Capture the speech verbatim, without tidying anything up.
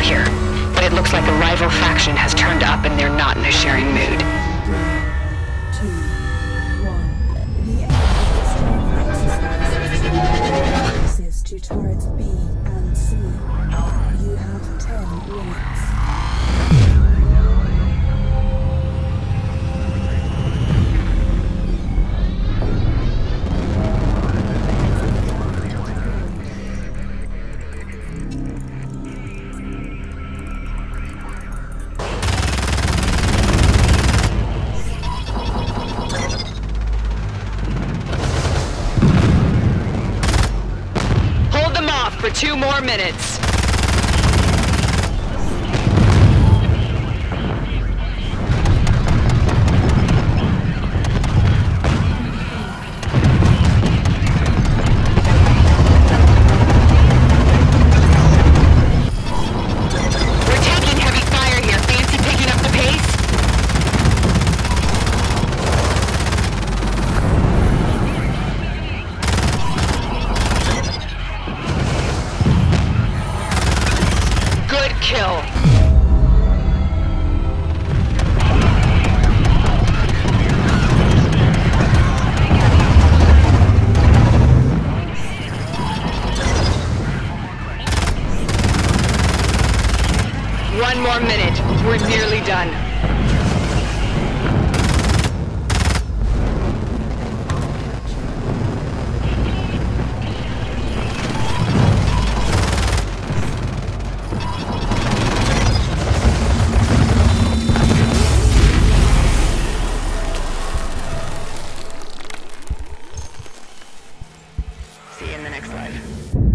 still here, but it looks like a rival faction has turned up and they're not in a sharing mood. three, two, one. Access to turrets B and C. You have ten minutes. Two more minutes. Kill. One more minute. We're nearly done. See you in the next life.